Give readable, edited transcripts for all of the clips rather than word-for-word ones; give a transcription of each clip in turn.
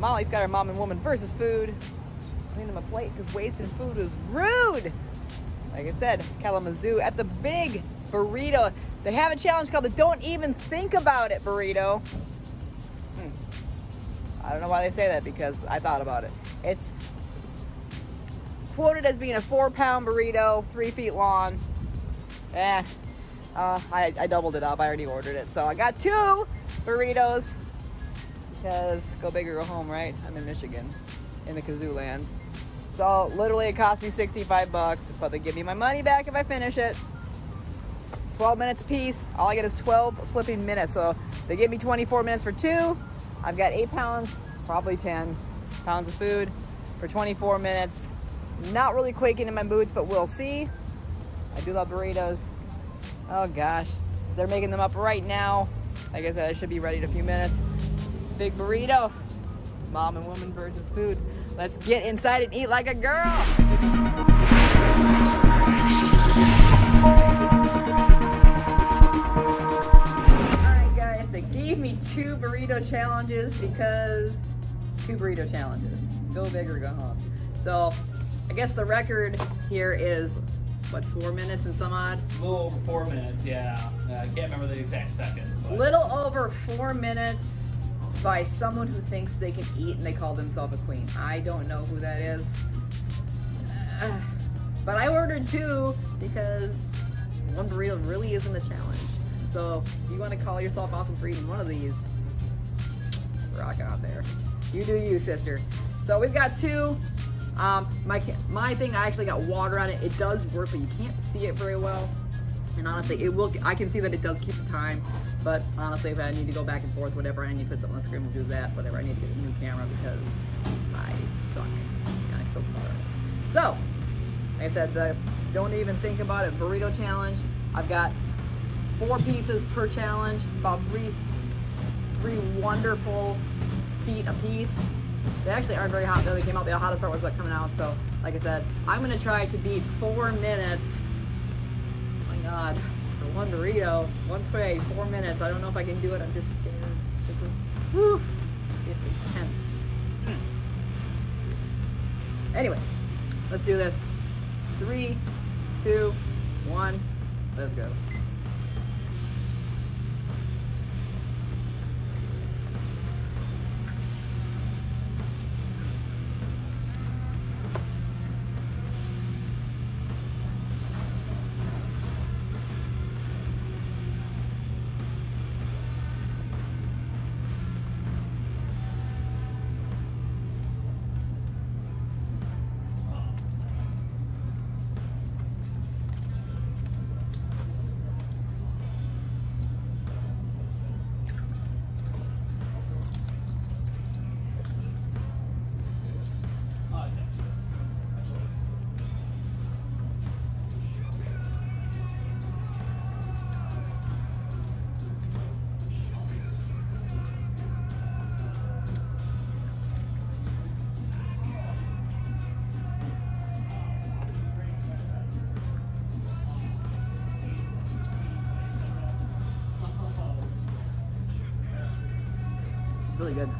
Molly's got her mom and woman versus food. Clean them a plate because wasting food is rude. Like I said, Kalamazoo at the Big Burrito. They have a challenge called the Don't Even Think About It Burrito. I don't know why they say that, because I thought about it. It's quoted as being a 4-pound burrito, 3 feet long. I doubled it up. I already ordered it. So I got 2 burritos because go big or go home, right? I'm in Michigan, in the kazoo land. So literally it cost me 65 bucks, but they give me my money back if I finish it. 12 minutes a piece. All I get is 12 flipping minutes. So they give me 24 minutes for 2. I've got 8 pounds, probably 10 pounds of food for 24 minutes. Not really quaking in my boots, but we'll see. I do love burritos. Oh gosh, they're making them up right now. Like I said, I should be ready in a few minutes. Big burrito, mom and woman versus food. Let's get inside and eat like a girl. Gave me 2 burrito challenges because 2 burrito challenges. Go big or go home. So I guess the record here is what, 4 minutes and some odd? A little over 4 minutes, yeah. I can't remember the exact seconds. But. Little over 4 minutes by someone who thinks they can eat and they call themselves a queen. I don't know who that is. But I ordered 2 because 1 burrito really isn't a challenge. So you want to call yourself awesome for eating 1 of these, rock out there. You do you, sister. So we've got 2. My thing, I actually got water on it. It does work, but you can't see it very well. And honestly, it will. I can see that it does keep the time. But honestly, if I need to go back and forth, whatever, I need to put something on the screen, we'll do that. Whatever, I need to get a new camera because I suck. And I still call it. So, like I said, the Don't Even Think About It Burrito Challenge. I've got 4 pieces per challenge, about three wonderful feet a piece. They actually aren't very hot though. They came out, the hottest part was like coming out. So like I said, I'm gonna try to beat 4 minutes. Oh my God, for 1 burrito, 1 tray, 4 minutes. I don't know if I can do it, I'm just scared. This is, whew, it's intense. Anyway, let's do this. 3, 2, 1, let's go. Really good.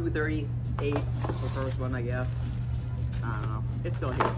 238 for the first one, I guess. I don't know. It's still here.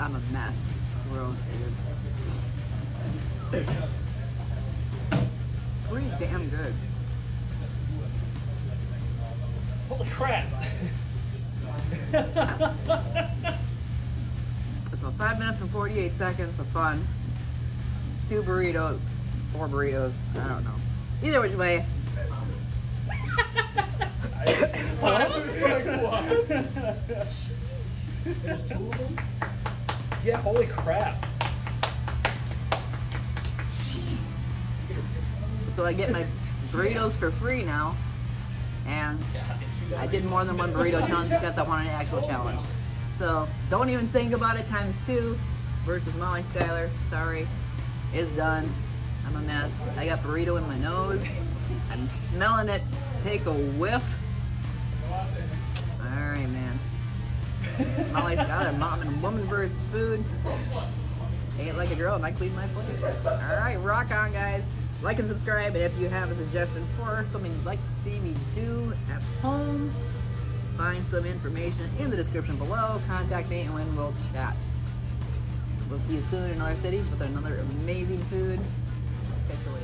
I'm a mess. We're all scared. Pretty damn good. Holy crap! So 5 minutes and 48 seconds of fun. 4 burritos. I don't know. Either which way. What? There's two of them? Yeah, holy crap. Jeez. So I get my burritos for free now. And I did more than one burrito challenge because I wanted an actual challenge. So Don't Even Think About It ×2 versus Molly Schuyler. Sorry. It's done. I'm a mess. I got burrito in my nose. I'm smelling it. Take a whiff. Alright, man. Molly's got a mom and woman for its food. Ate like a girl and I cleaned my plate. Alright, rock on, guys. Like and subscribe, and if you have a suggestion for something you'd like to see me do at home, find some information in the description below. Contact me and we'll chat. We'll see you soon in another city with another amazing food. Catch you later.